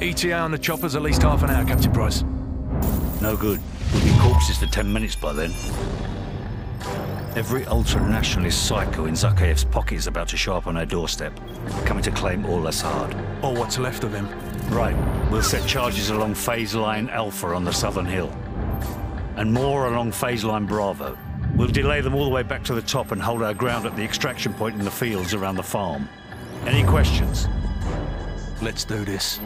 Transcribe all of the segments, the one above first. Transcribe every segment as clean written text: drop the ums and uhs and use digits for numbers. ETA on the chopper's at least half an hour, Captain Price. No good. We'll be corpses for 10 minutes by then. Every ultra-nationalist psycho in Zakhaev's pocket is about to show up on our doorstep, coming to claim all Assad. Or what's left of him. Right. We'll set charges along Phase Line Alpha on the southern hill. And more along Phase Line Bravo. We'll delay them all the way back to the top and hold our ground at the extraction point in the fields around the farm. Any questions? Let's do this.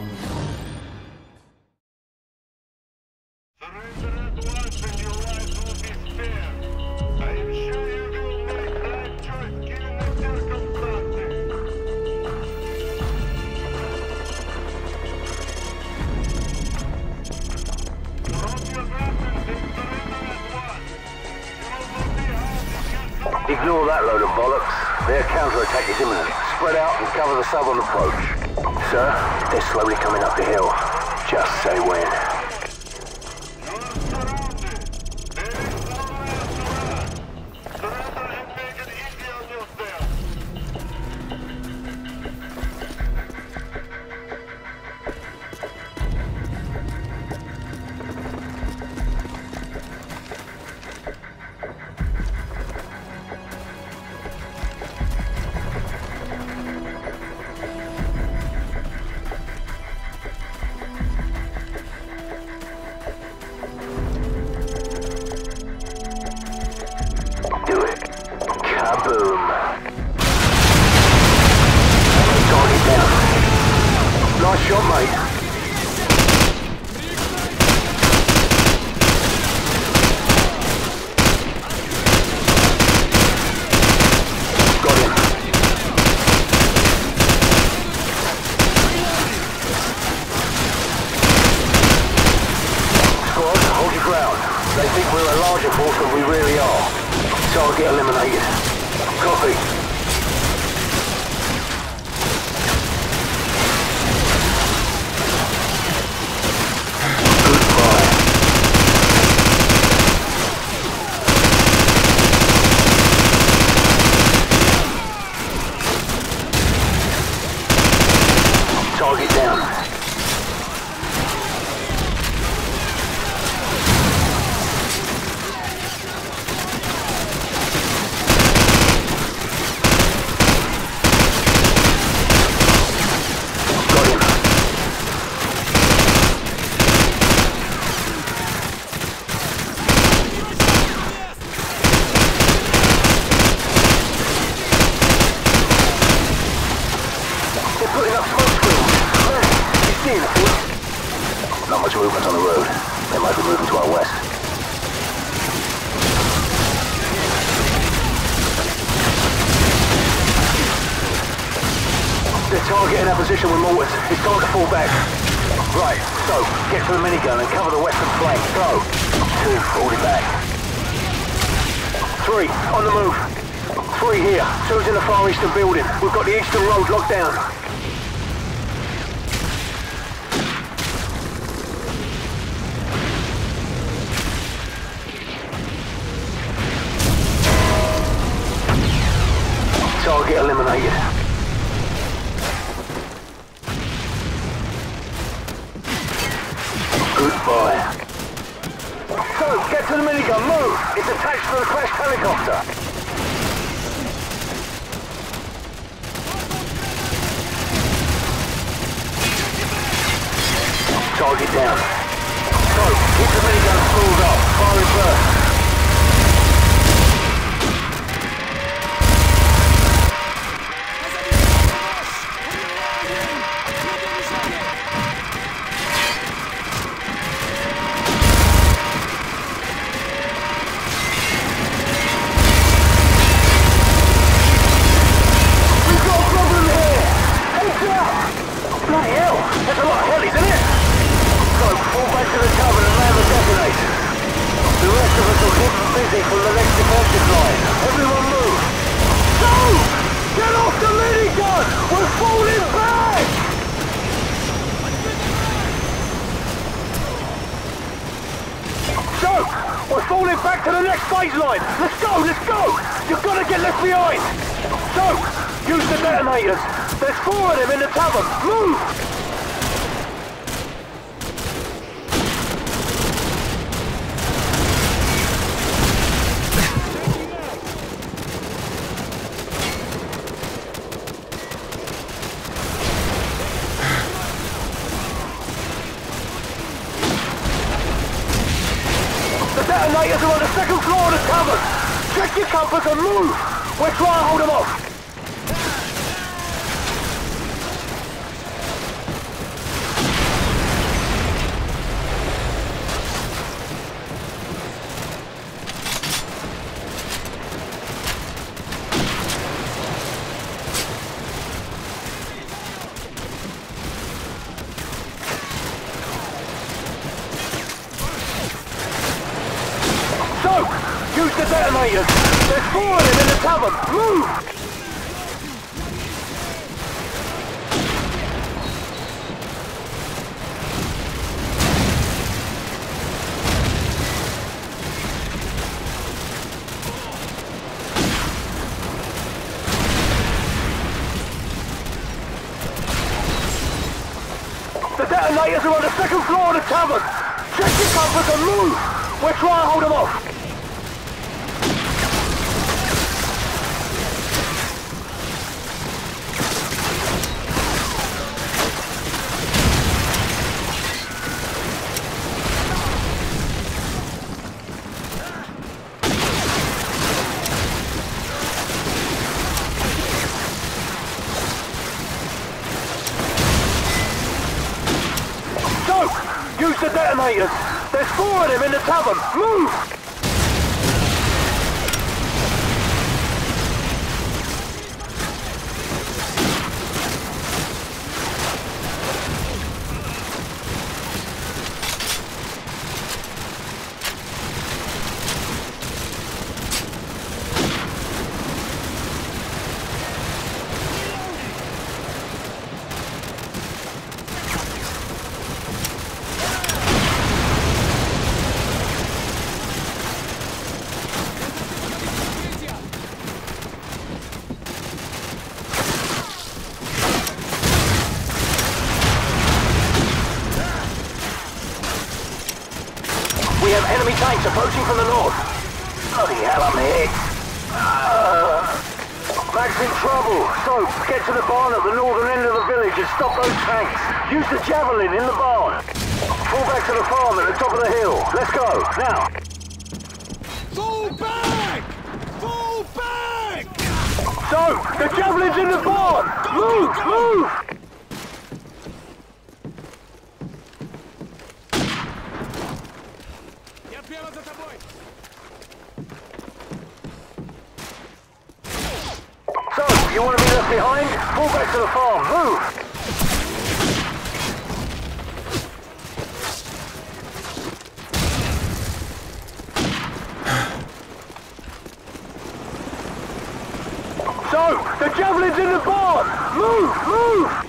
Ignore that load of bollocks. Their counterattack is imminent. Spread out and cover the southern approach. Sir, they're slowly coming up the hill. Just say when. There's four of them in the tavern. Move! Invaders are on the second floor of the tavern. Check your compass and move. We're trying to hold them off. They're falling in the tavern! Move! The detonators are on the second floor of the tavern! Check your compass and move! We're trying to hold them off! There's four of them in the tavern! Move! Approaching from the north. Bloody hell, I'm hit. Mag's in trouble. Soap, get to the barn at the northern end of the village and stop those tanks. Use the javelin in the barn. Fall back to the farm at the top of the hill. Let's go, now. Fall back! Fall back! Soap, the javelin's in the barn! Move, move! You want to be left behind? Fall back to the farm. Move! So, the javelin's in the barn! Move! Move!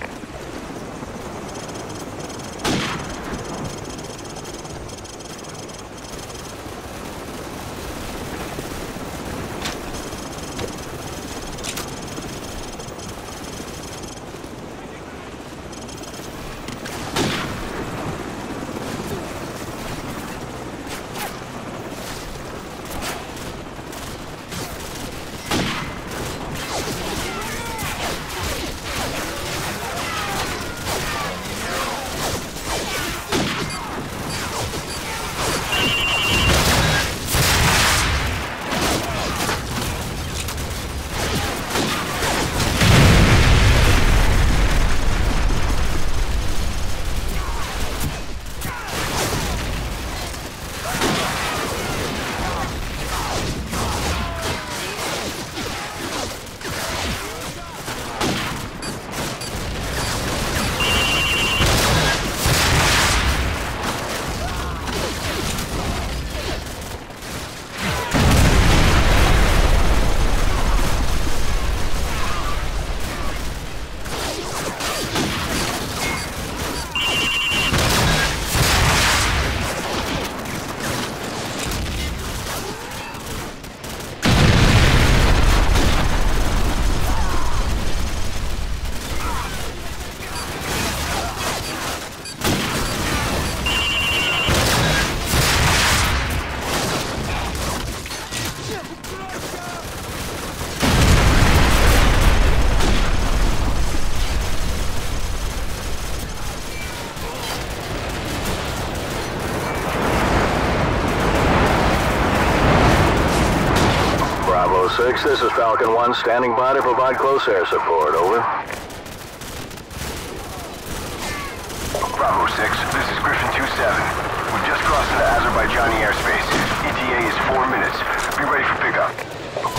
Bravo 6, this is Falcon One, standing by to provide close air support, over. Bravo 6, this is Griffin 2-7. We've just crossed into Azerbaijani airspace. ETA is 4 minutes. Be ready for pickup.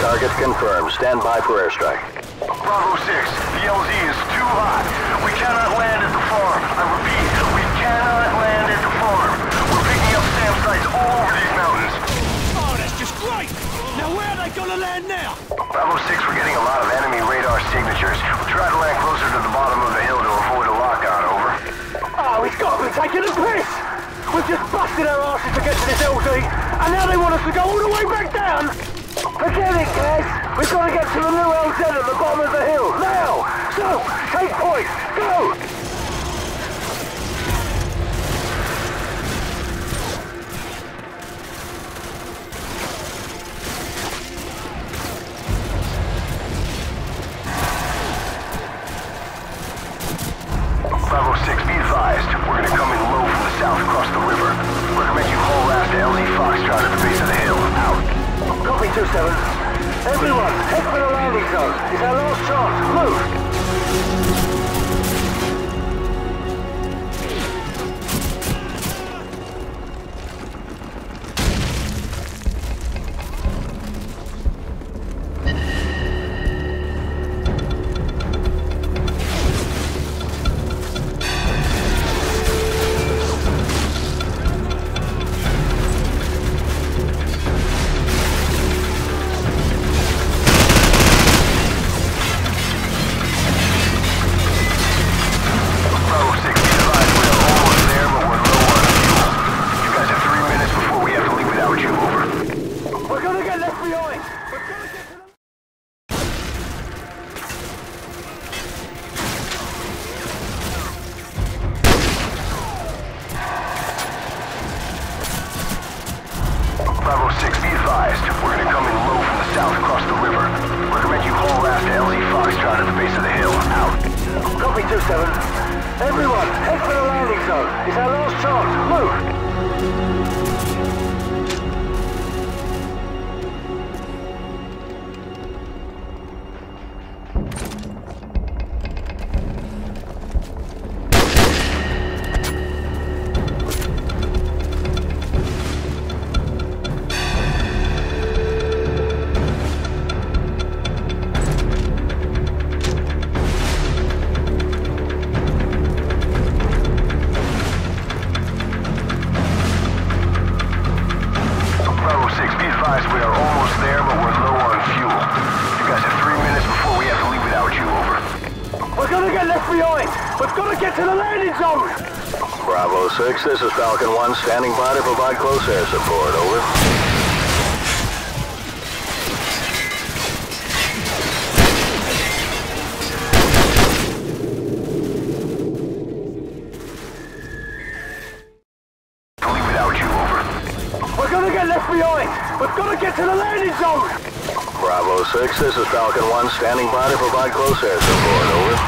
Target confirmed. Stand by for airstrike. Bravo 6, the LZ is too hot. We cannot land at the farm. I repeat, we cannot land at the farm. We're picking up SAM sites all over these mountains. Oh, that's just great! Now where are they gonna land now? Bravo 6, we're getting a lot of enemy radar signatures. We'll try to land closer to the bottom of the hill to avoid a lockdown, over. Oh, it's got to be taking a piss! We've just busted our asses to get to this LZ, and now they want us to go all the way back down! Forget it, guys! We've got to get to the new LZ at the bottom of the hill, now! So, take point! Go! This is Falcon One, standing by to provide close air support, over. Leave without you, over. We're gonna get left behind! We've gotta get to the landing zone! Bravo 6, this is Falcon One, standing by to provide close air support, over.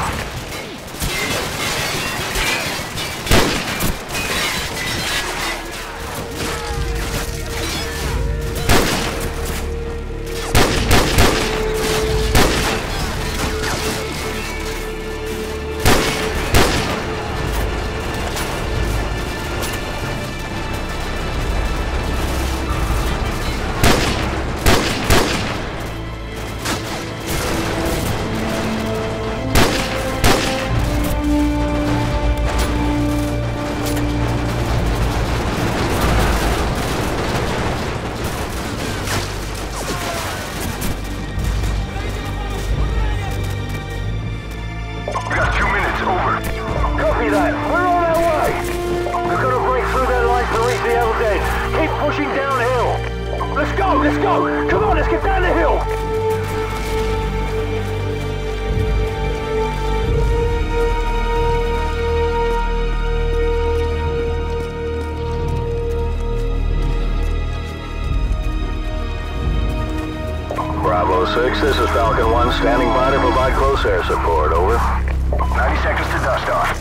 This is Falcon One, standing by to provide close air support, over. 90 seconds to dust off.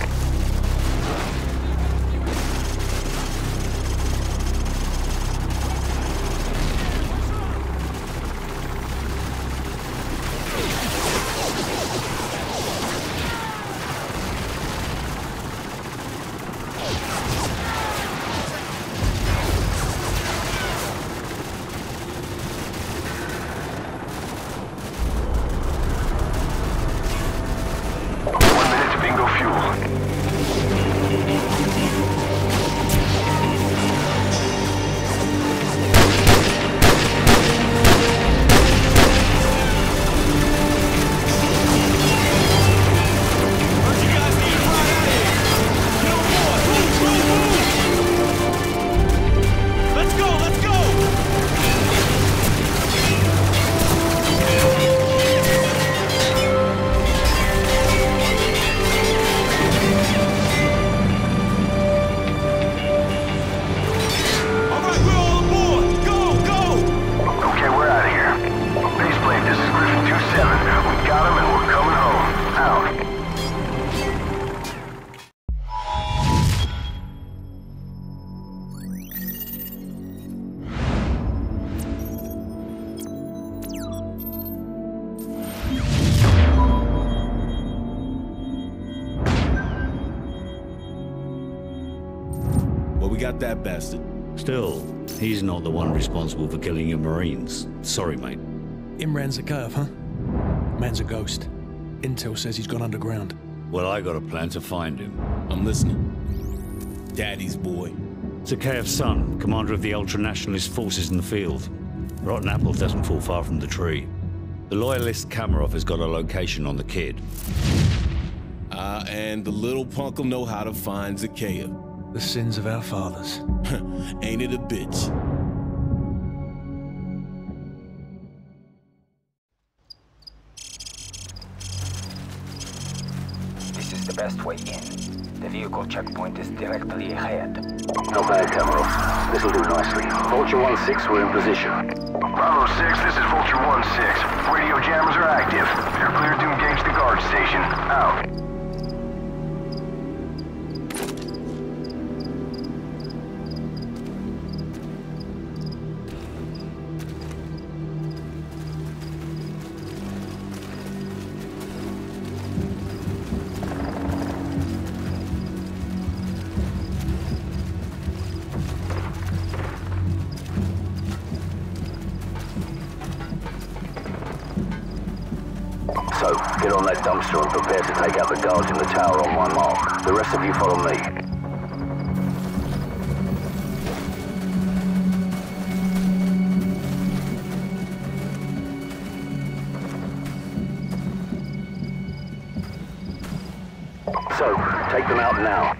But we got that bastard. Still, he's not the one responsible for killing your Marines. Sorry, mate. Imran Zakhaev, huh? Man's a ghost. Intel says he's gone underground. Well, I got a plan to find him. I'm listening. Daddy's boy. Zakhaev's son, commander of the ultra-nationalist forces in the field. Rotten apple doesn't fall far from the tree. The loyalist Kamarov has got a location on the kid. And the little punk'll know how to find Zakhaev. The sins of our fathers. Ain't it a bitch? This is the best way in. The vehicle checkpoint is directly ahead. Not bad, Kamarov. This'll do nicely. Vulture 1-6, we're in position. Bravo 6, this is Vulture 1-6. Radio jammers are active. They're cleared to engage the guard station. Out. Get on that dumpster and prepare to take out the guards in the tower on my mark. The rest of you follow me. So, take them out now.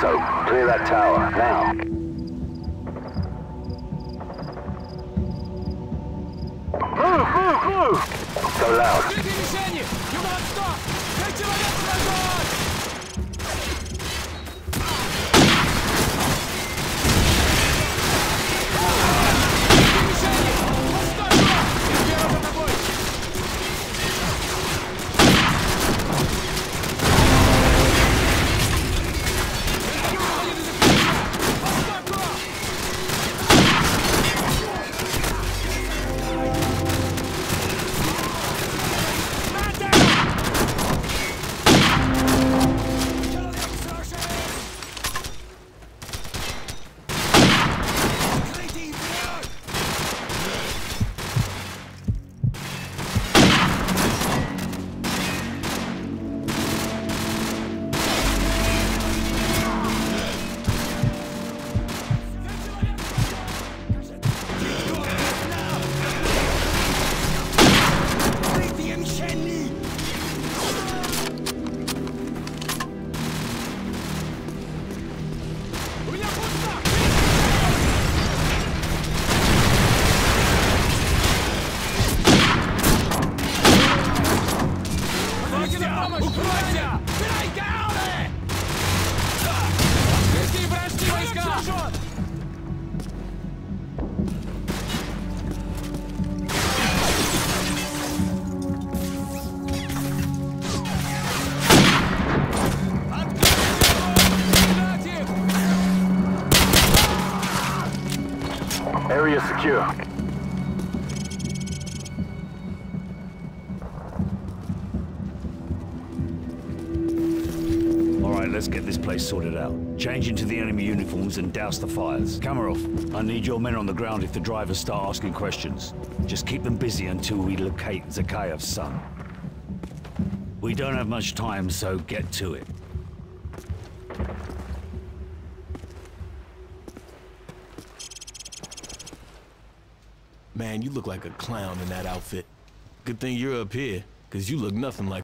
So, clear that tower, now. So loud. Area secure. Alright, let's get this place sorted out. Change into the enemy uniforms and douse the fires. Kamarov, I need your men on the ground if the drivers start asking questions. Just keep them busy until we locate Zakhaev's son. We don't have much time, so get to it. Man, you look like a clown in that outfit. Good thing you're up here, because you look nothing like